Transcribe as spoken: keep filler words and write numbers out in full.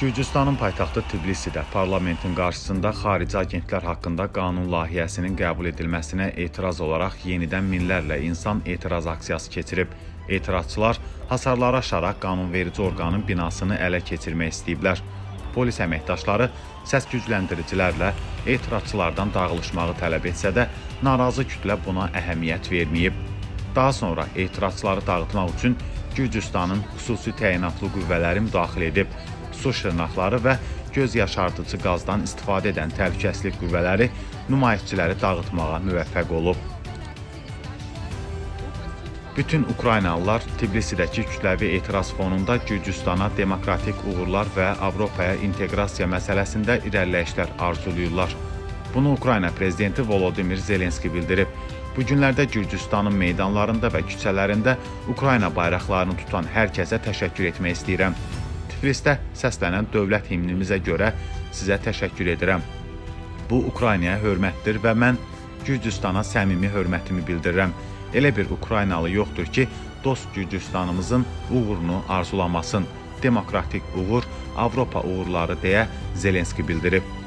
Gürcüstanın paytaxtı Tbilisidə parlamentin qarşısında xarici agentlər haqqında qanun layihəsinin qəbul edilməsinə etiraz olaraq yenidən minlərlə insan etiraz aksiyası keçirib. Etirazçılar hasarlara aşaraq qanunverici orqanın binasını ələ keçirmək istəyiblər. Polis əməkdaşları səs gücləndiricilərlə etirazçılardan dağılışmağı tələb etsə də, narazı kütlə buna əhəmiyyət verməyib. Daha sonra etirazçıları dağıtmaq üçün Gürcüstanın xüsusi təyinatlı qüvvələri müdaxilə edib. Su şırnaqları və göz yaşardıcı qazdan istifadə edən təhlükəsizlik qüvvələri nümayişçiləri dağıtmağa müvəffəq olub. Bütün Ukraynalılar Tbilisidəki kütləvi etiraz fonunda Gürcüstana demokratik uğurlar və Avropaya inteqrasiya məsələsində irəliləyişlər arzulayırlar. Bunu Ukrayna prezidenti Volodymyr Zelenski bildirib. Bu günlərdə Gürcüstanın meydanlarında və küçələrində Ukrayna bayraqlarını tutan hər kəsə təşəkkür etmək istəyirəm. Tiflisdə səslənən dövlət himnimizə görə sizə təşəkkür edirəm. Bu, Ukraynaya hörmətdir və mən Gürcüstana səmimi hörmətimi bildirirəm. Elə bir Ukraynalı yoxdur ki, dost Gürcüstanımızın uğurunu arzulamasın. Demokratik uğur, Avropa uğurları deyə Zelenski bildirib.